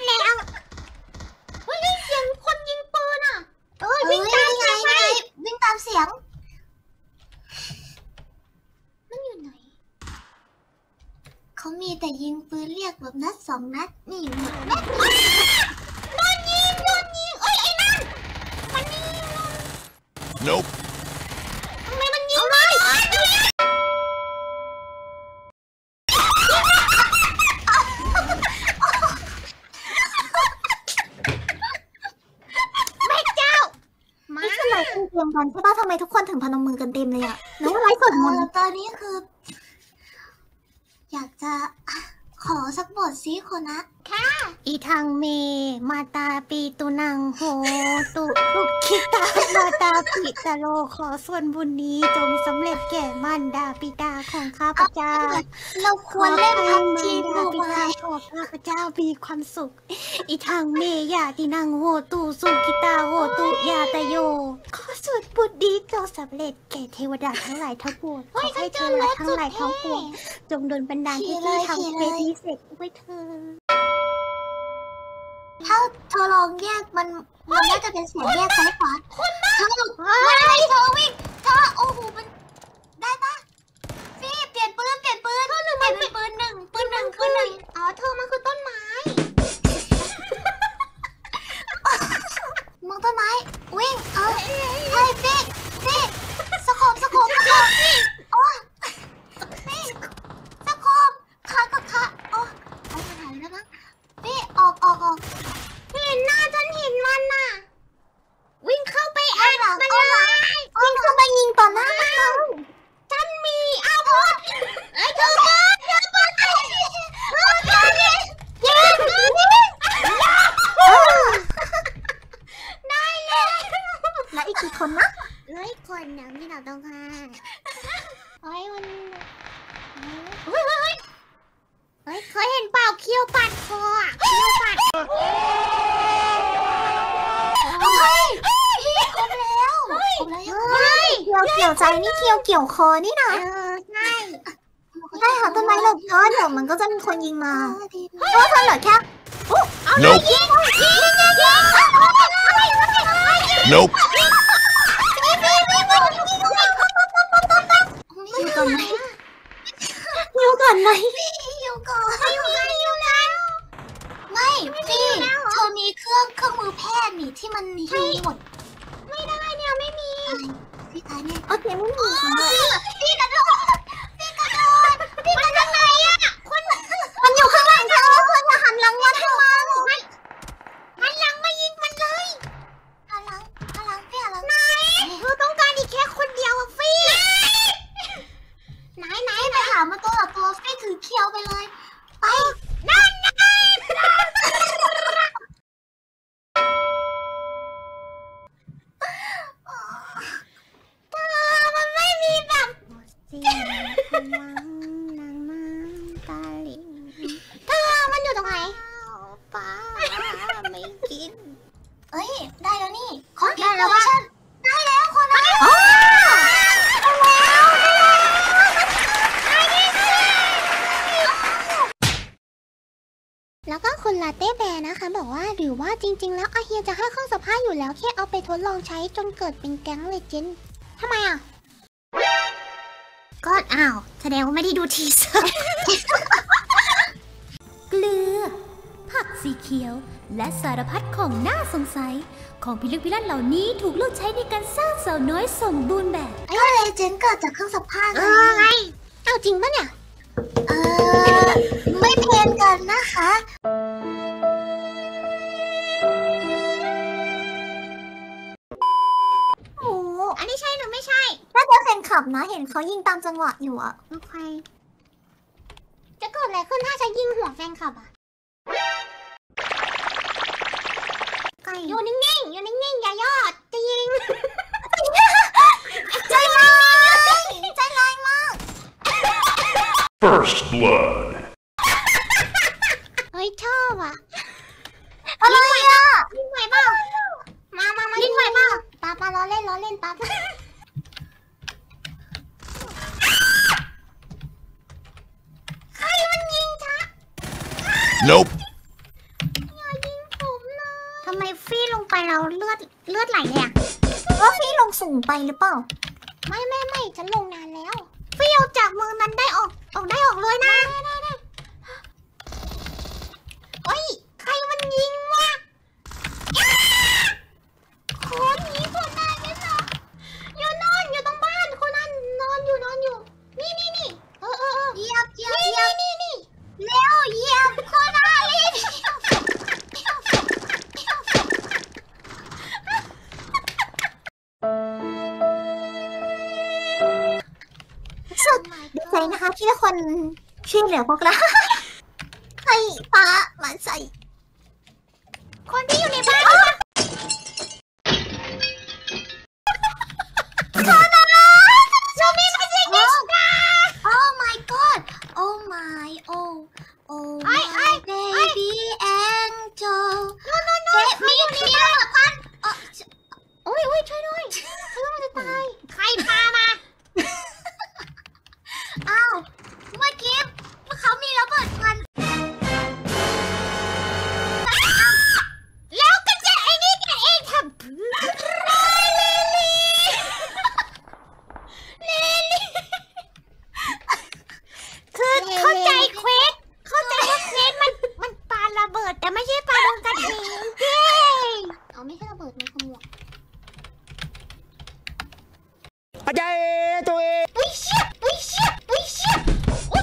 นแล้วเฮ้ยเสียงคนยิงปืนอ่ะเอ้ยวิ่งตามไงวิ่งตามเสียงมันอยู่ไหนเขามีแต่ยิงปืนเรียกแบบนัดสองนัดนี่นัดโดนยิงเอ้ยไอ้นั่นมันยิง Nope ทำไมมันยิงไม่ใช่ป่ะทำไมทุกคนถึงพนมมือกันเต็มเลยอ่ะนึกว่าไร้สดมนต์ตอนนี้คืออยากจะขอสักบทซิคนนะค่ะอีทังเมมาตาปีตุนังโหตุลุกคิตามาตาปิตะโลขอส่วนบุญนี้จงสำเร็จแก่มารดาปิตาของข้าพเจ้าเราควรเล่นทำทีมโมบายขอข้าพเจ้ามีความสุขอีทังเมยาตินังโหตุสุคิตาโหตุยาตโยขอส่วนบุญนี้จงสำเร็จแก่เทวดาทั้งหลายทั้งปวงขอให้เทวดาทั้งหลายทั้งปวงจงโดนบันดาลที่ทำเพลนี้เสร็จไว้เธอถ้าเธอลองแยกมันน่าจะเป็นเสียงแยกซ้ายขวาคุณนะเธอวิ่งเธอโอ้โหมันได้ปะฟีเปลี่ยนปืนเธอหนึ่งมันเป็นปืนหนึ่งอ๋อเธอมันคือต้นไม้มองต้นไม้วิ่งเออไอ้ฟีสะโคมโอ้ฟีสะโคมขากับขาโอ้เอาไปไหนแล้วมั้งพี่ออกเห็นหน้าฉันเห็นมันน่ะวิ่งเข้าไปแอบมันเลยวิ่งเข้าไปยิงต่อหน้าฉันมีอาวุธไอ้เธอเปิดได้เลยแล้วอีกกี่คนนะแล้วอีกคนเนี่ยมีหนักตรงค่ะโอ้ยวันเคยเห็นเปล่าเคี้ยวปัดคออ่ะเคี้ยวปัดครบแล้วเกี่ยวใจนี่เคี้ยวเกี่ยวคอนี่นะใช่ค่ะต้นไม้หลบเยอะเดี๋ยวมันก็จะมีคนยิงมาเพราะคนเหลือแค่เอาเลยยิงอยู่ก่อนไหมไม่พี่เธอมีเครื่องมือแพทย์นี่ที่มันมีหมดไม่ได้เนี่ยไม่มีพี่คะเนี่ยโอเคไม่มีพี่กระโดดไหนอ่ะคนมันอยู่ข้างหลังเธอคนมาหันหลังมาเธอหันหลังมายิงมันเลยหันหลังพี่หันหลังไหนเธอต้องการอีกแค่คนเดียวอะพี่ไหนไปหามาตัวละตัวพี่ถือเคี้ยวไปเลยไปนั่นไงเธอมันไม่มีแบบเธอมันอยู่ตรงไหนป้าไม่กินเอ้ยได้แล้วนี่ขอได้แล้วฉันได้แล้วคนนั้นแล้วก็คุณลาเต้แบร์นะคะบอกว่าหรือว่าจริงๆแล้วอาเฮียจะให้เครื่องซักผ้าอยู่แล้วแค่เอาไปทดลองใช้จนเกิดเป็นแก๊งเลเจนด์ทำไมอ่ะก็อ้าวแสดงว่าไม่ได้ดูทีเซอร์เกลือผักสีเขียวและสารพัดของน่าสงสัยของพิลึกพิลั่นเหล่านี้ถูกเลือกใช้ในการสร้างสาวน้อยสมบูรณ์แบบก็เลเจนด์เกิดจากเครื่องซักผ้าไงเอาจริงปะเนี่ยไม่เพี้ยนกันนะคะโอ้อันนี้ใช่หรือไม่ใช่น่าจะแฟนคลับนะเห็นเขายิงตามจังหวะอยู่อ่ะโอเคจะเกิดอะไรขึ้นถ้าฉันยิงหัวแฟนคลับอ่ะอยู่นิ่งๆอย่าย่อจะยิงใจร้ายมากFirst blood เฮ้ยชอบอ่ะอะไรอ่ะลิ้นไหวเปล่ามาลิ้นไหวเปล่าป้าล้อเล่นป้าใครมันยิงจ๊ะ Nope ย ทำไมฟี่ลงไปเราเลือดไหลเนี่ยก็ฟี่ลงสูงไปหรือเปล่าไม่ฉันลงนานแล้วฟี่เอาจากมือนั้นได้ออกเลยนะได้โอ้ยใครมันยิงวะคนนี้คนนายไม่หรออยู่นอนอยู่ตรงบ้านคนนั้นนอนอยู่นี่เยียบนี่เร็วเยียบคนนายสุดดีใจนะคะที่ทุกคนช่วยเหลือพวกเราให้ป้ามาใส่คนที่อยู่ในบ้านคนนั้นโชว์มีมาจิกนี่นะ Oh my god Oh my Oh my baby angel มีอยู่ในนี้แล้วกันโอ้ยช่วยด้วยฉันว่ามันจะตายใครพามาอ้าวเมื่อกี้เขามีระเบิดควันแล้วก็จะไอ้นี่แกเองทำเลลี่คือเข้าใจเควสเข้าใจว่าเควสมันปาระเบิดแต่ไม่ใช่ปาลงกันเองเย้เอาไม่ใช่ระเบิดนะคุณหมออาจารย์ตัวเองก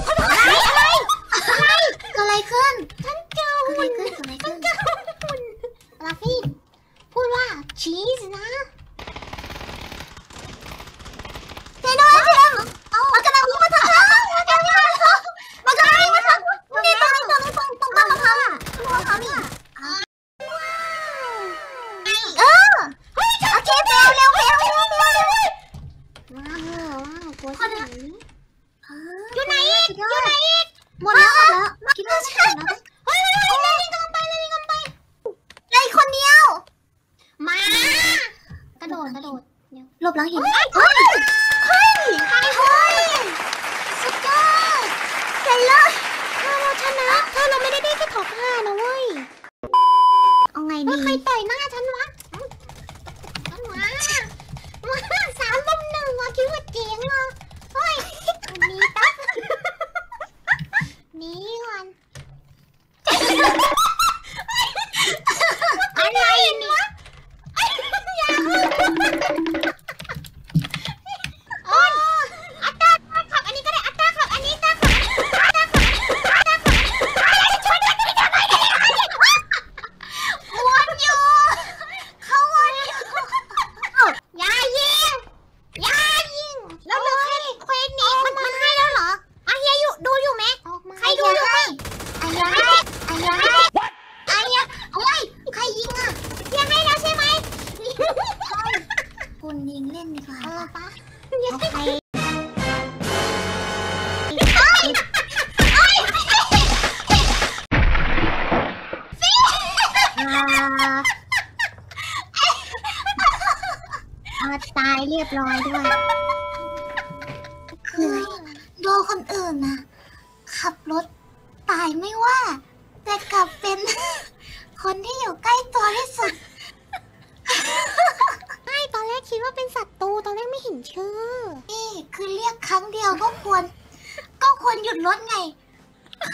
็ควรหยุดรถไง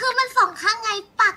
คือมันสองครั้งไงปาก